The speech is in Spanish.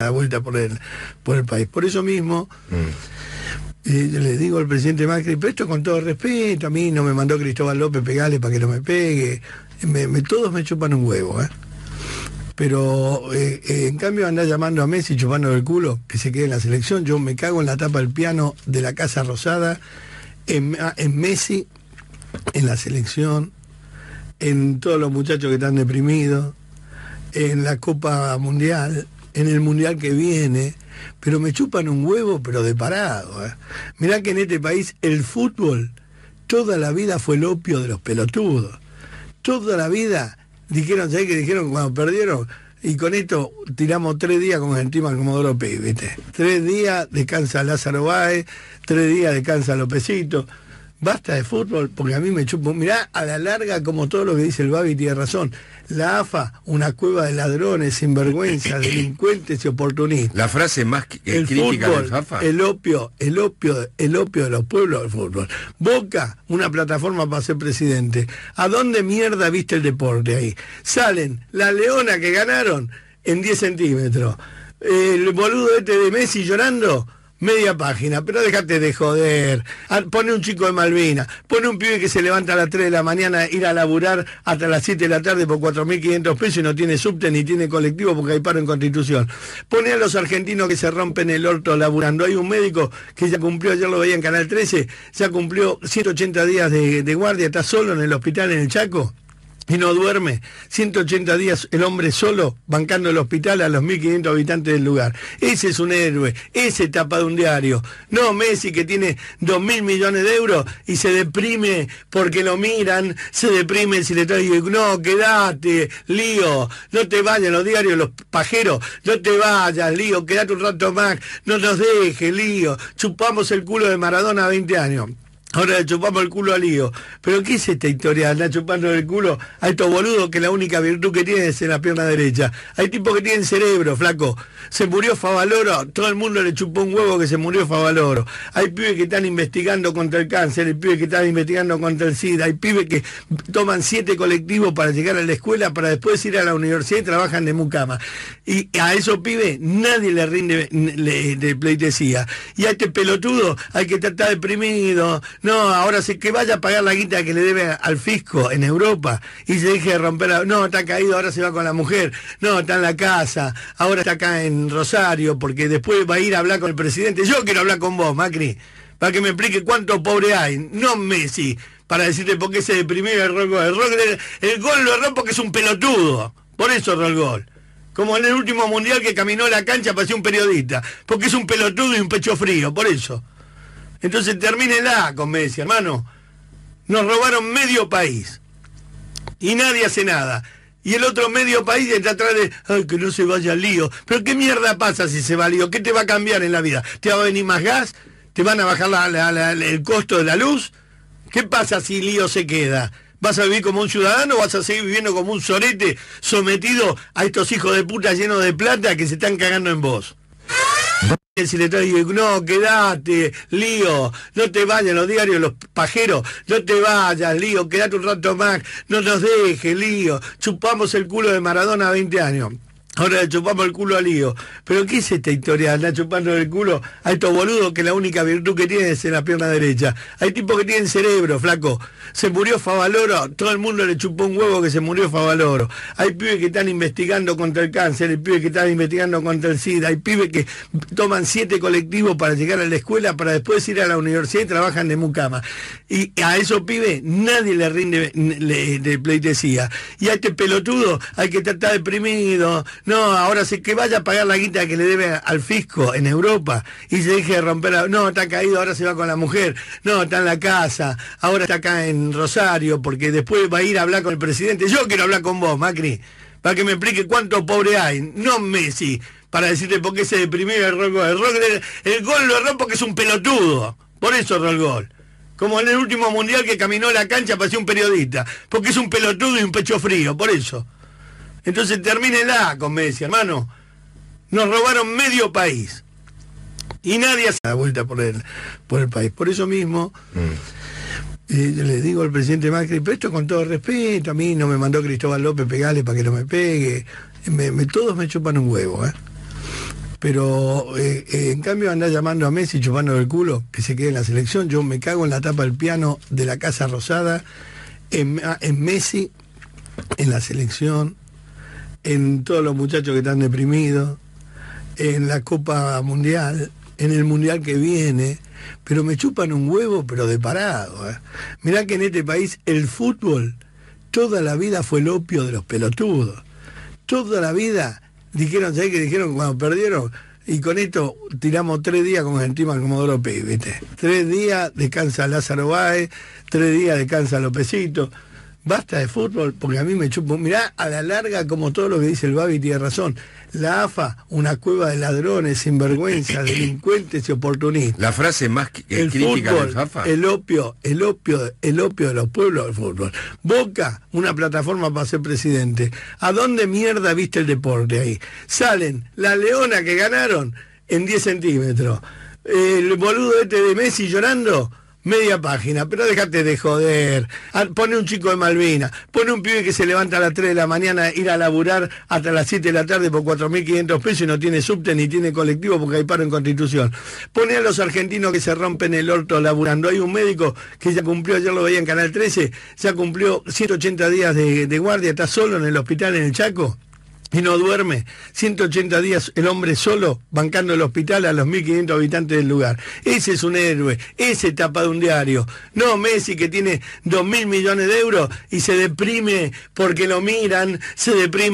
la vuelta por el país. Por eso mismo, les digo al presidente Macri, pero esto con todo respeto, a mí no me mandó Cristóbal López pegarle para que no me pegue, todos me chupan un huevo, pero en cambio andá llamando a Messi chupando el culo, que se quede en la selección. Yo me cago en la tapa del piano de la Casa Rosada, en Messi, en la selección, en todos los muchachos que están deprimidos, en la Copa Mundial, en el Mundial que viene, pero me chupan un huevo, pero de parado. Mirá que en este país el fútbol toda la vida fue el opio de los pelotudos. Toda la vida dijeron, ¿sabés qué dijeron cuando perdieron? Y con esto tiramos 3 días como encima como Comodoro Pi, ¿viste? 3 días descansa Lázaro Báez, 3 días descansa Lopecito. Basta de fútbol, porque a mí me chupo. Mirá, a la larga, como todo lo que dice el Baby tiene razón. La AFA, una cueva de ladrones, sinvergüenzas, delincuentes y oportunistas. La frase más crítica del AFA. El opio de los pueblos del fútbol. Boca, una plataforma para ser presidente. ¿A dónde mierda viste el deporte ahí? Salen la Leona que ganaron en 10 centímetros. El boludo este de Messi llorando. Media página, pero déjate de joder. Pone un chico de Malvina, pone un pibe que se levanta a las 3 de la mañana, ir a laburar hasta las 7 de la tarde por 4.500 pesos y no tiene subte ni tiene colectivo porque hay paro en Constitución. Pone a los argentinos que se rompen el orto laburando. Hay un médico que ya cumplió, ayer lo veía en Canal 13, ya cumplió 180 días de guardia, está solo en el hospital en el Chaco. Y no duerme, 180 días el hombre solo bancando el hospital a los 1.500 habitantes del lugar. Ese es un héroe, ese tapa de un diario. No Messi que tiene 2.000 millones de euros y se deprime porque lo miran, se deprime si le traen, no, quedate, Lío, no te vayas, los diarios, los pajeros, no te vayas, Lío, quedate un rato más, no nos dejes, Lío, chupamos el culo de Maradona a 20 años. Ahora le chupamos el culo al Lío. ¿Pero qué es esta historia? Andá chupando el culo a estos boludos que la única virtud que tienen es en la pierna derecha. Hay tipos que tienen cerebro, flaco. Se murió Favaloro, todo el mundo le chupó un huevo que se murió Favaloro. Hay pibes que están investigando contra el cáncer, hay pibes que están investigando contra el SIDA, hay pibes que toman 7 colectivos para llegar a la escuela, para después ir a la universidad y trabajan de mucama. Y a esos pibes nadie le rinde de pleitesía. Y a este pelotudo hay que estar deprimido. No, ahora sí que vaya a pagar la guita que le debe al fisco en Europa y se deje de romper la... No, está caído, ahora se va con la mujer. No, está en la casa, ahora está acá en Rosario, porque después va a ir a hablar con el presidente. Yo quiero hablar con vos, Macri, para que me explique cuánto pobre hay. No Messi, para decirte por qué se deprimió y erró el gol. El gol lo erró porque es un pelotudo. Por eso erró el gol. Como en el último mundial que caminó la cancha para ser un periodista. Porque es un pelotudo y un pecho frío, por eso. Entonces termínela con Messi, hermano. Nos robaron medio país. Y nadie hace nada. Y el otro medio país está atrás de... Ay, que no se vaya al Lío. Pero qué mierda pasa si se va al Lío. ¿Qué te va a cambiar en la vida? ¿Te va a venir más gas? ¿Te van a bajar el costo de la luz? ¿Qué pasa si Lío se queda? ¿Vas a vivir como un ciudadano o vas a seguir viviendo como un sorete sometido a estos hijos de puta llenos de plata que se están cagando en vos? Si le trae, no, quedate, Lío, no te vayas, los diarios, los pajeros, no te vayas, Lío, quedate un rato más, no nos dejes, Lío, chupamos el culo de Maradona a 20 años. Ahora le chupamos el culo al Lío. ¿Pero qué es esta historia? Andá chupando el culo a estos boludos que la única virtud que tienen es en la pierna derecha. Hay tipos que tienen cerebro, flaco. Se murió Favaloro, todo el mundo le chupó un huevo que se murió Favaloro. Hay pibes que están investigando contra el cáncer, hay pibes que están investigando contra el SIDA, hay pibes que toman 7 colectivos para llegar a la escuela, para después ir a la universidad y trabajan de mucama. Y a esos pibes nadie le rinde de pleitesía. Y a este pelotudo hay que estar deprimido. No, ahora sí que vaya a pagar la guita que le debe al fisco en Europa y se deje de romper la... No, está caído, ahora se va con la mujer. No, está en la casa, ahora está acá en Rosario, porque después va a ir a hablar con el presidente. Yo quiero hablar con vos, Macri, para que me explique cuánto pobre hay. No Messi, para decirte por qué se deprimió y erró el gol. El gol lo erró porque es un pelotudo. Por eso erró el gol. Como en el último mundial que caminó la cancha para ser un periodista. Porque es un pelotudo y un pecho frío, por eso. Entonces termínela con Messi, hermano. Nos robaron medio país. Y nadie hace la vuelta por el país. Por eso mismo, les digo al presidente Macri, pero esto con todo respeto, a mí no me mandó Cristóbal López pegarle para que no me pegue. Todos me chupan un huevo. Pero en cambio andá llamando a Messi, chupando el culo, que se quede en la selección. Yo me cago en la tapa del piano de la Casa Rosada, en Messi, en la selección, en todos los muchachos que están deprimidos, en la Copa Mundial, en el Mundial que viene, pero me chupan un huevo, pero de parado. Mirá que en este país el fútbol toda la vida fue el opio de los pelotudos. Toda la vida dijeron, ¿sabés qué dijeron cuando perdieron? Y con esto tiramos 3 días con el tema Comodoro Pi, ¿viste? 3 días descansa Lázaro Báez, 3 días descansa Lopecito. Basta de fútbol, porque a mí me chupo. Mirá, a la larga, como todo lo que dice el Babi tiene razón. La AFA, una cueva de ladrones, sinvergüenzas, delincuentes y oportunistas. La frase más crítica de la AFA. El opio de los pueblos del fútbol. Boca, una plataforma para ser presidente. ¿A dónde mierda viste el deporte ahí? Salen la Leona que ganaron en 10 centímetros. El boludo este de Messi llorando. Media página, pero déjate de joder. Pone un chico de Malvina, pone un pibe que se levanta a las 3 de la mañana a ir a laburar hasta las 7 de la tarde por 4.500 pesos y no tiene subte ni tiene colectivo porque hay paro en Constitución. Pone a los argentinos que se rompen el orto laburando. Hay un médico que ya cumplió, ayer lo veía en Canal 13, ya cumplió 180 días de guardia, está solo en el hospital en el Chaco. Y no duerme, 180 días el hombre solo, bancando el hospital a los 1.500 habitantes del lugar. Ese es un héroe, ese tapa de un diario. No Messi, que tiene 2.000 millones de euros y se deprime porque lo miran, se deprime.